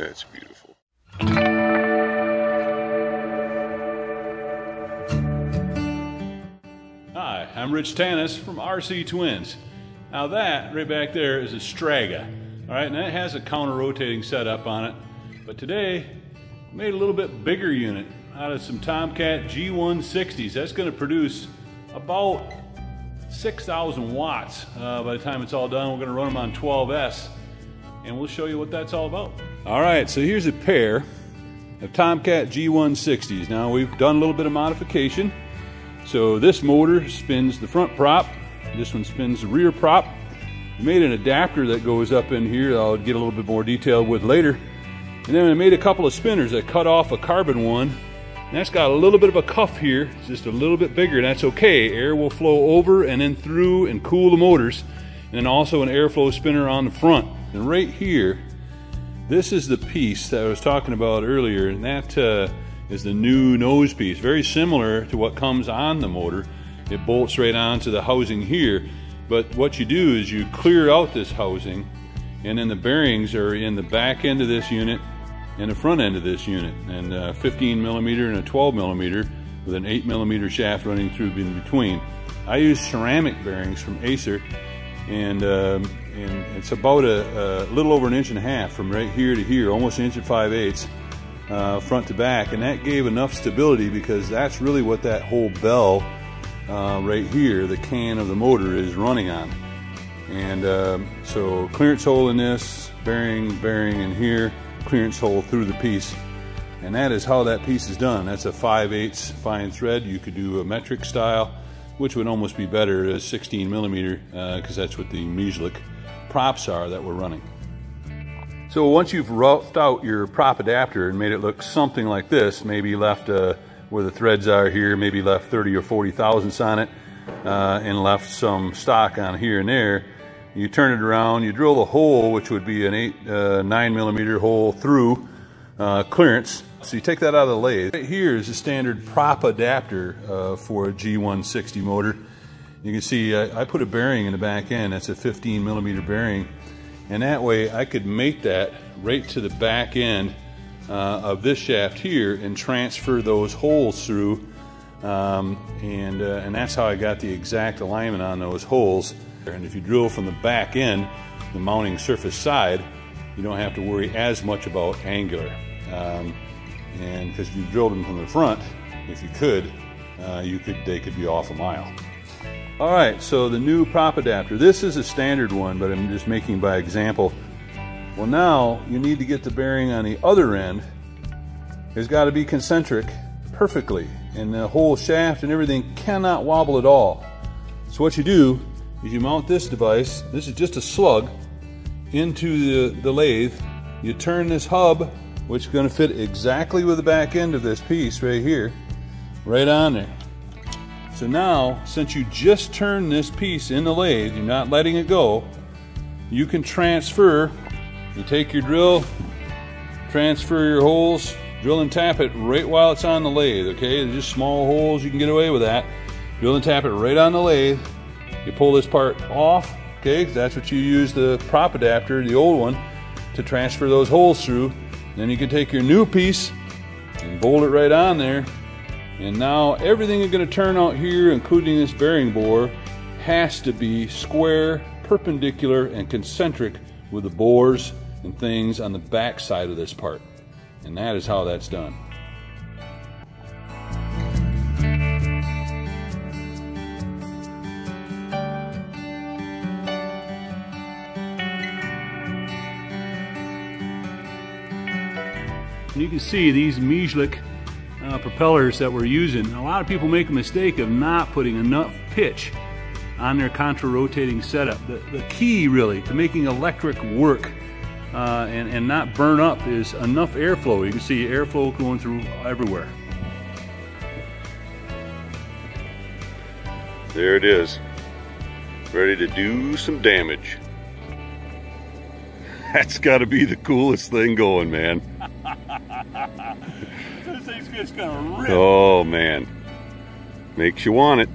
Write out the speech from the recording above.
That's beautiful. Hi, I'm Rich Tannis from RC Twins. Now that right back there is a Straga. All right, and that has a counter-rotating setup on it. But today, we made a little bit bigger unit out of some Tomcat G160s. That's gonna produce about 6,000 watts by the time it's all done. We're gonna run them on 12S, and we'll show you what that's all about. All right, so here's a pair of Tomcat G160s. Now we've done a little bit of modification. So this motor spins the front prop. This one spins the rear prop. We made an adapter that goes up in here that I'll get a little bit more detail with later. And then I made a couple of spinners that cut off a carbon one. And that's got a little bit of a cuff here. It's just a little bit bigger, and that's okay. Air will flow over and then through and cool the motors. And then also an airflow spinner on the front. And right here, this is the piece that I was talking about earlier, and that is the new nose piece. Very similar to what comes on the motor. It bolts right onto the housing here. But what you do is you clear out this housing, and then the bearings are in the back end of this unit and the front end of this unit, and a 15 millimeter and a 12 millimeter with an 8 millimeter shaft running through in between. I use ceramic bearings from Acer, and it's about a little over an inch and a half from right here to here, almost an inch and 5/8 front to back, and that gave enough stability because that's really what that whole bell right here, the can of the motor, is running on. And so clearance hole in this, bearing in here, clearance hole through the piece. And that is how that piece is done. That's a 5/8 fine thread. You could do a metric style, which would almost be better as 16 millimeter, because that's what the Mejzlik props are that we're running. So once you've roughed out your prop adapter and made it look something like this, maybe left where the threads are here, maybe left 30 or 40 thousandths on it, and left some stock on here and there, you turn it around, you drill the hole, which would be an 9 millimeter hole through clearance. So you take that out of the lathe. Right here is a standard prop adapter for a G160 motor. You can see I put a bearing in the back end. That's a 15 millimeter bearing. And that way I could mate that right to the back end of this shaft here and transfer those holes through. And that's how I got the exact alignment on those holes. And if you drill from the back end, the mounting surface side, you don't have to worry as much about angular. And because if you drilled them from the front, if you could, they could be off a mile. All right, so the new prop adapter. This is a standard one, but I'm just making by example. Well, now you need to get the bearing on the other end. It's got to be concentric perfectly, and the whole shaft and everything cannot wobble at all. So what you do is you mount this device, this is just a slug, into the lathe. You turn this hub, which is going to fit exactly with the back end of this piece right here, right on there. So now, since you just turned this piece in the lathe, you're not letting it go, you can transfer. You take your drill, transfer your holes, drill and tap it right while it's on the lathe, okay? They're just small holes, you can get away with that. Drill and tap it right on the lathe. You pull this part off, okay? That's what you use the prop adapter, the old one, to transfer those holes through. Then you can take your new piece and bolt it right on there. And now everything is going to turn out here, including this bearing bore, has to be square, perpendicular, and concentric with the bores and things on the back side of this part. And that is how that's done. And you can see these Mejzlik propellers that we're using. A lot of people make a mistake of not putting enough pitch on their contra-rotating setup. The key really to making electric work and not burn up is enough airflow. You can see airflow going through everywhere. There it is, ready to do some damage. That's got to be the coolest thing going, man. This thing's just gonna rip. Oh man, makes you want it.